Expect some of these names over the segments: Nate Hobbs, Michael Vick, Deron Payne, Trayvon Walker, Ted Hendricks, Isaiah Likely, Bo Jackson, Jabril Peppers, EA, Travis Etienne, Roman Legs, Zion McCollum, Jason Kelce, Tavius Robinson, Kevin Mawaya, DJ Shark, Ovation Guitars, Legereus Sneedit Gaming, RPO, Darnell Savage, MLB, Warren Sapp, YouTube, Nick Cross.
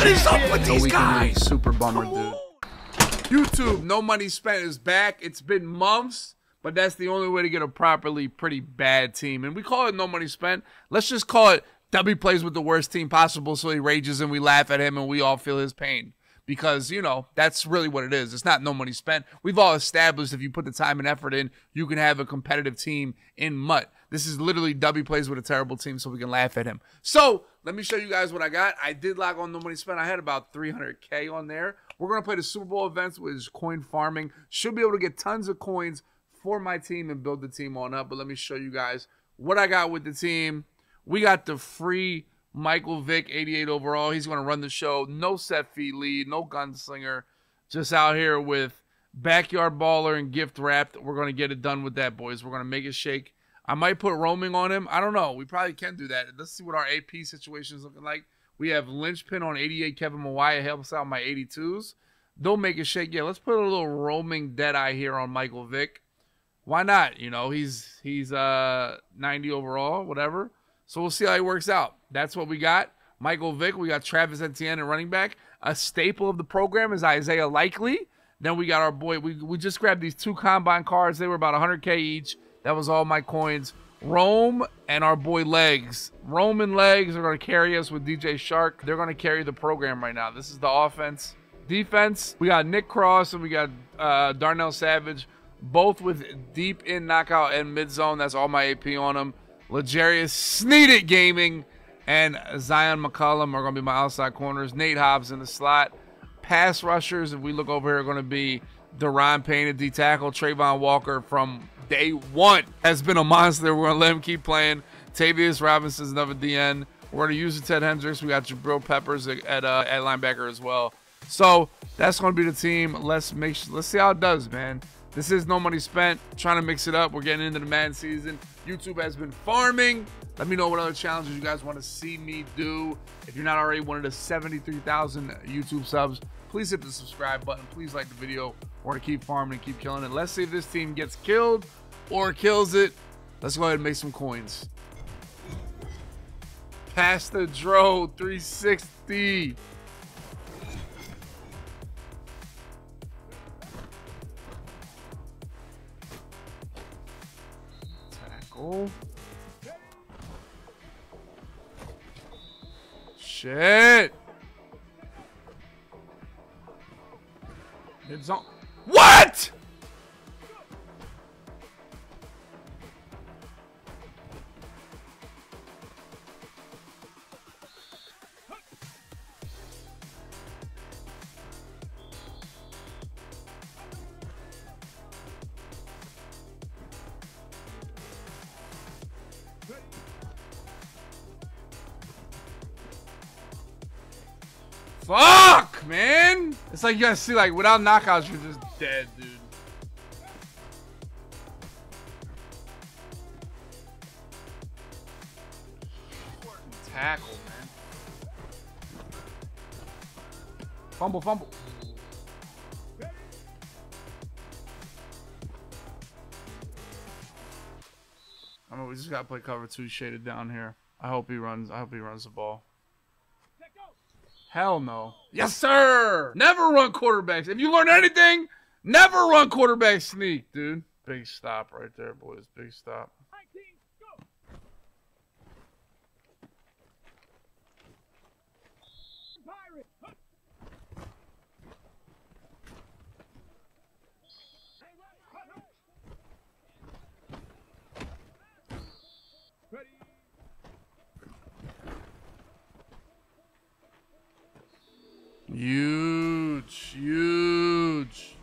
What is up with these guys? Super bummer, dude. YouTube, No Money Spent is back. It's been months, but that's the only way to get a properly pretty bad team. And we call it No Money Spent. Let's just call it W plays with the worst team possible, so he rages and we laugh at him and we all feel his pain. Because, you know, that's really what it is. It's not no money spent. We've all established if you put the time and effort in, you can have a competitive team in Mutt. This is literally W plays with a terrible team, so we can laugh at him. So let me show you guys what I got. I did lock on no money spent. I had about 300K on there. We're going to play the Super Bowl events, which is coin farming. Should be able to get tons of coins for my team and build the team on up. But let me show you guys what I got with the team. We got the free Michael Vick, 88 overall. He's going to run the show. No set fee lead, no gunslinger. Just out here with backyard baller and gift wrapped. We're going to get it done with that, boys. We're going to make it shake. I might put roaming on him. I don't know. We probably can do that. Let's see what our AP situation is looking like. We have Lynchpin on 88. Kevin Mawaya helps out my 82s. They'll make it shake. Yeah, let's put a little roaming Deadeye here on Michael Vick. Why not? You know, he's 90 overall, whatever. So we'll see how he works out. That's what we got. Michael Vick. We got Travis Etienne at running back. A staple of the program is Isaiah Likely. Then we got our boy. We just grabbed these two combine cards. They were about 100K each. That was all my coins. Rome and our boy Legs. Roman Legs are going to carry us with DJ Shark. They're going to carry the program right now. This is the offense. Defense, we got Nick Cross and we got Darnell Savage. Both with deep in knockout and mid zone. That's all my AP on them. Legereus Sneedit Gaming and Zion McCollum are going to be my outside corners. Nate Hobbs in the slot. Pass rushers, if we look over here, are going to be Deron Payne at D tackle. Trayvon Walker from day one has been a monster. We're going to let him keep playing. Tavius Robinson is another DN. We're going to use the Ted Hendricks. We got Jabril Peppers at linebacker as well. So that's going to be the team. Let's see how it does, man. This is No Money Spent, trying to mix it up. We're getting into the Madden season. YouTube has been farming. Let me know what other challenges you guys want to see me do. If you're not already one of the 73,000 YouTube subs, please hit the subscribe button. Please like the video. We're going to keep farming and keep killing it. Let's see if this team gets killed or kills it. Let's go ahead and make some coins. Pasta Dro 360. Shit. Mid zone. What? Fuck, man. It's like you guys see, like, without knockouts, you're just dead, dude. Tackle, man. Fumble, fumble. I mean, we just gotta play cover two shaded down here. I hope he runs the ball. Hell no. Yes, sir. Never run quarterbacks. If you learn anything, never run quarterback sneak, dude. Big stop right there, boys. Big stop. Huge, huge.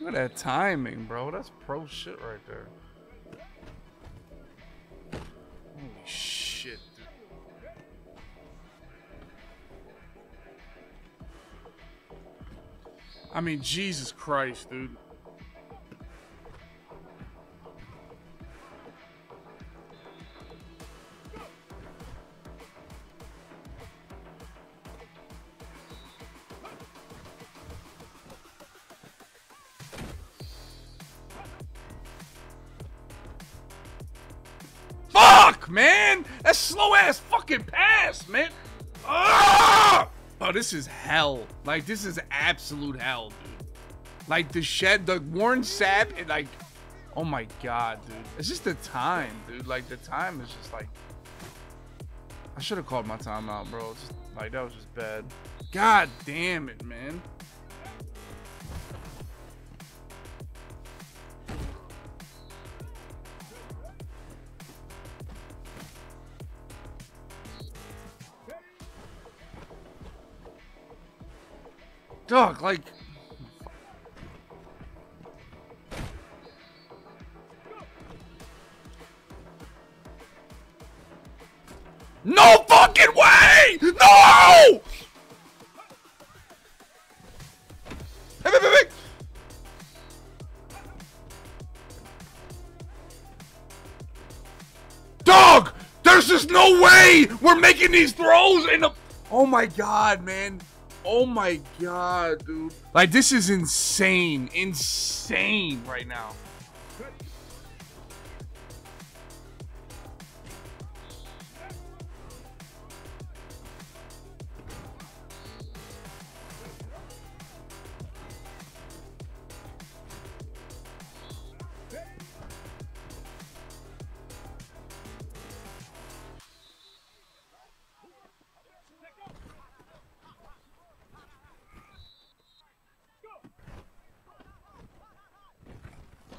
Look at that timing, bro. That's pro shit right there. Holy shit, dude. I mean, Jesus Christ, dude. Oh! Fuck, man! That slow-ass fucking pass, man! Ah! Oh, this is hell. Like, this is absolute hell, dude. Like, the shed, the Warren Sapp, and like... Oh my god, dude. It's just the time, dude. Like, the time is just like... I should have called my timeout, bro. Just, like, that was just bad. God damn it, man. Dog, like... No fucking way! No! Dog! There's just no way we're making these throws in the... Oh my god, man. Oh my god, dude. Like, this is insane. Insane right now.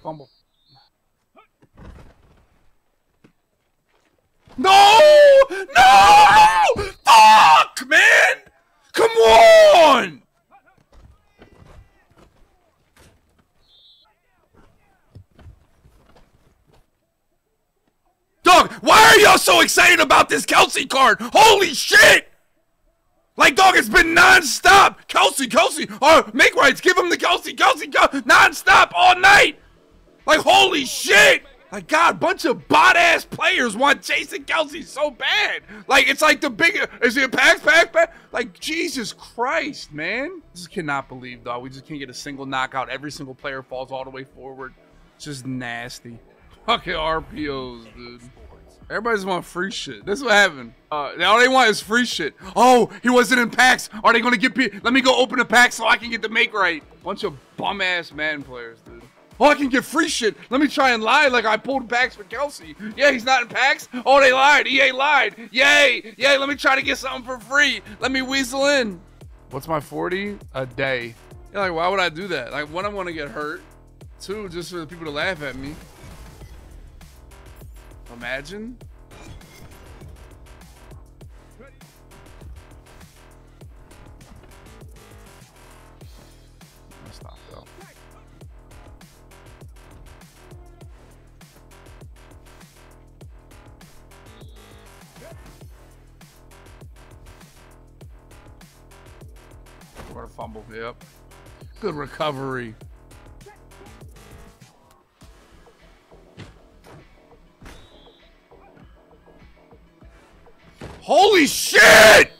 Fumble. No! No! Fuck, man! Come on! Dog, why are y'all so excited about this Kelce card? Holy shit! Like, dog, it's been non-stop. Kelce. Oh, make rights. Give him the Kelce. Non-stop all night. Like, holy shit! Like, God, bunch of bot-ass players want Jason Kelce so bad. Like, it's like the big... Is it a pack? Like, Jesus Christ, man. I just cannot believe, dog. We just can't get a single knockout. Every single player falls all the way forward. It's just nasty. Fucking RPOs, dude. Everybody's want free shit. That's what happened. All they want is free shit. Oh, he wasn't in packs. Are they going to get... Let me go open a pack so I can get the make right. Bunch of bum-ass Madden players, dude. Oh, I can get free shit. Let me try and lie like I pulled packs for Kelce. Yeah, he's not in packs. Oh, they lied. EA lied. Yay. Yay, let me try to get something for free. Let me weasel in. What's my 40? A day. Yeah, like, why would I do that? Like, one, I want to get hurt. Two, just for the people to laugh at me. Imagine. What a fumble. Yep. Good recovery. Holy shit!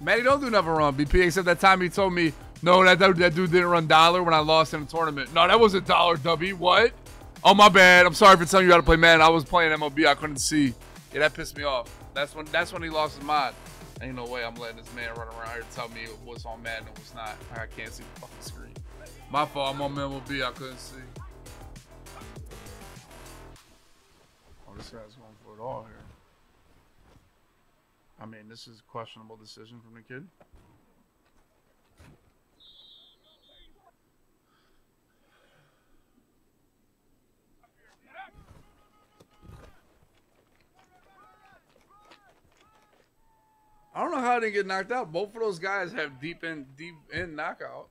Matty don't do nothing wrong, BP, except that time he told me, no, that dude didn't run dollar when I lost in a tournament. No, that wasn't dollar, W. What? Oh, my bad. I'm sorry for telling you how to play Madden. I was playing MLB. I couldn't see. Yeah, that pissed me off. That's when he lost his mind. Ain't no way I'm letting this man run around here and tell me what's on Madden and what's not. I can't see the fucking screen. My fault. I'm on MLB. I couldn't see. Oh, this guy's going for it all here. I mean, this is a questionable decision from the kid. I don't know how they get knocked out. Both of those guys have deep end knockout.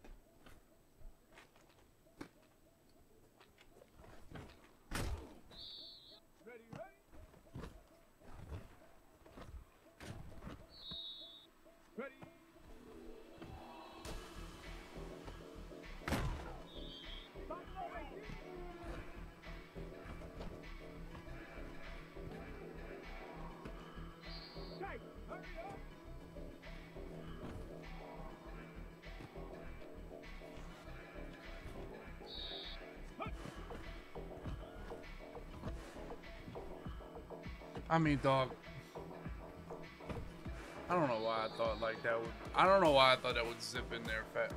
I mean, dog, I don't know why I thought like that would, I don't know why I thought that would zip in there fat.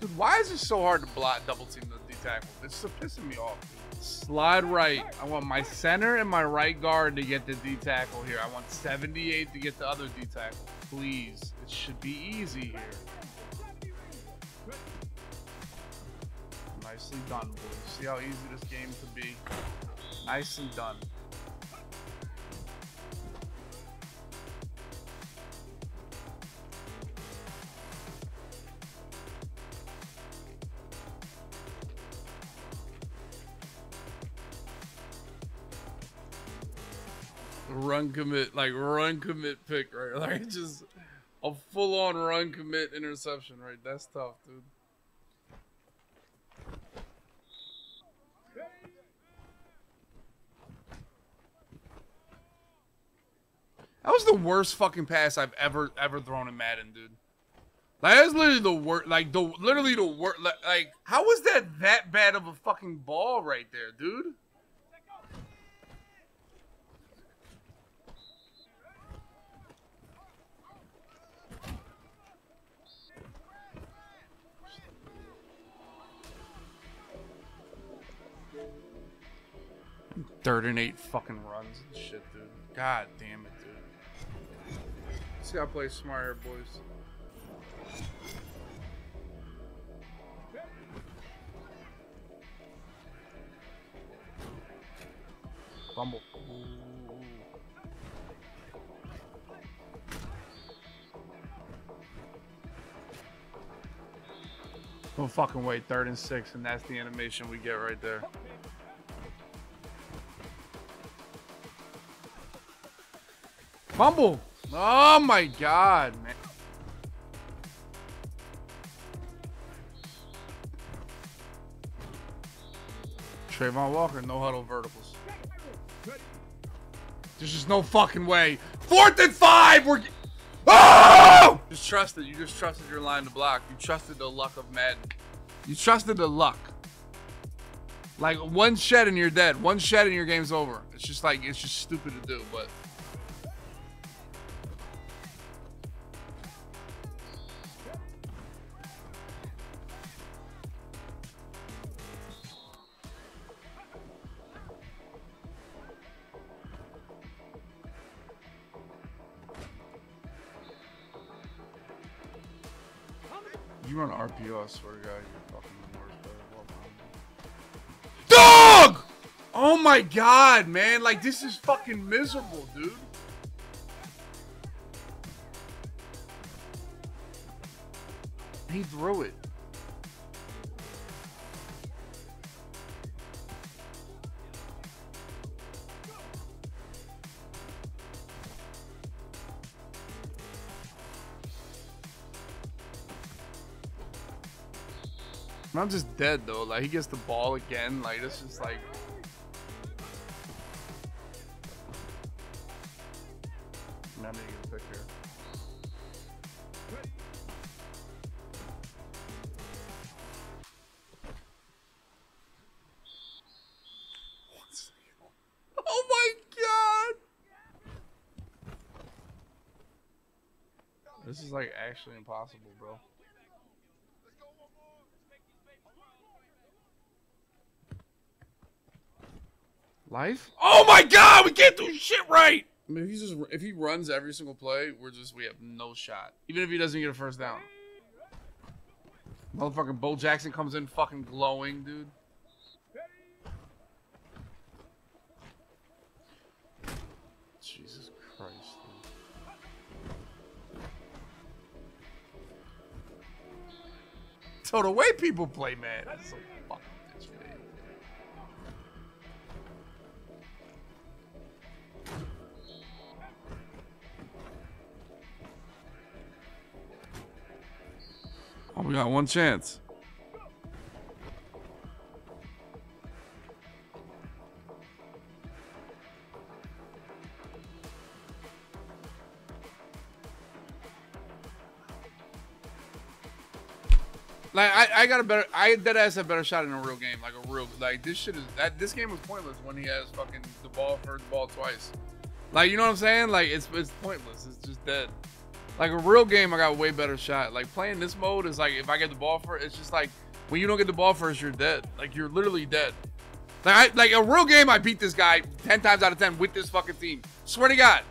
Dude, why is it so hard to block double team the D tackle? This is pissing me off. Slide right. I want my center and my right guard to get the D tackle here. I want 78 to get the other D tackle. Please. It should be easy here. Nicely done, boys. See how easy this game could be? Nicely done. Run commit, like run commit pick, right? Like just a full-on run commit interception, right? That's tough, dude. That was the worst fucking pass I've ever thrown in Madden, dude. Like that's literally the worst, like the literally the worst. Like how was that bad of a fucking ball right there, dude? Third and 8 fucking runs and shit, dude. God damn it, dude. Let's see how I play smarter, boys. Fumble. No fucking way. 3rd and 6, and that's the animation we get right there. Fumble! Oh my god, man. Trayvon Walker, no huddle verticals. There's just no fucking way. 4th and 5! We're... Oh! Just trust it. You just trusted your line to block. You trusted the luck of Madden. You trusted the luck. Like, one shed and you're dead. One shed and your game's over. It's just like, it's just stupid to do, but... You run RPO, I swear to God, you're fucking the worst player of all time. Dog! Oh my God, man. Like, this is fucking miserable, dude. He threw it. I'm just dead though. Like he gets the ball again. Like it's just like. I'm not making a picture. What's This is like actually impossible, bro. Life? Oh my God, we can't do shit right. I mean, if he runs every single play, we have no shot. Even if he doesn't get a first down. Motherfucking Bo Jackson comes in fucking glowing, dude. Jesus Christ, dude. So the way people play, man, is so fucking bitch, man. Oh, we got one chance. Like I got a better, deadass a better shot in a real game, like a real, like this shit is that this game was pointless when he has fucking the ball first ball twice. Like you know what I'm saying? Like it's pointless. It's just dead. Like a real game, I got a way better shot. Like playing this mode is like, if I get the ball first, it's just like when you don't get the ball first, you're dead. Like you're literally dead. Like, like a real game, I beat this guy 10 times out of 10 with this fucking team. Swear to God.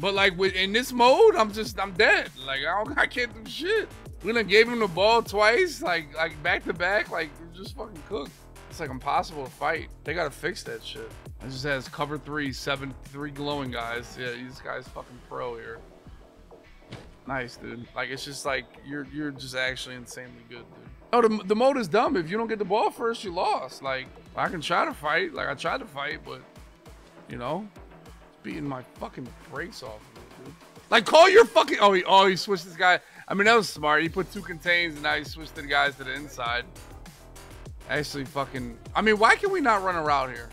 But like in this mode, I'm dead. Like I can't do shit. We done gave him the ball twice, like back to back. Like you're just fucking cooked. It's like impossible to fight. They gotta fix that shit. I just has cover 3, 7, 3 glowing guys. Yeah, this guy's fucking pro here. Nice, dude. Like it's just like you're just actually insanely good, dude. Oh, the mode is dumb. If you don't get the ball first, you lost. Like I can try to fight. Like I tried to fight, but you know, it's beating my fucking brakes off of me, dude. Like call your fucking. Oh he switched this guy. I mean that was smart. He put 2 contains and now he switched the guys to the inside. Actually fucking, I mean, why can we not run around here?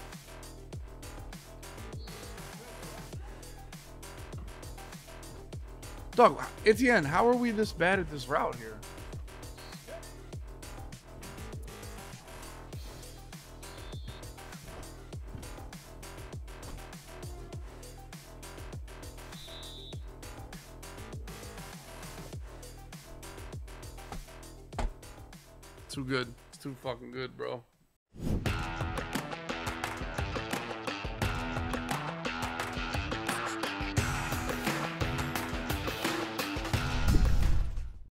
Dog, Etienne, how are we this bad at this route here? Too good. It's too fucking good, bro.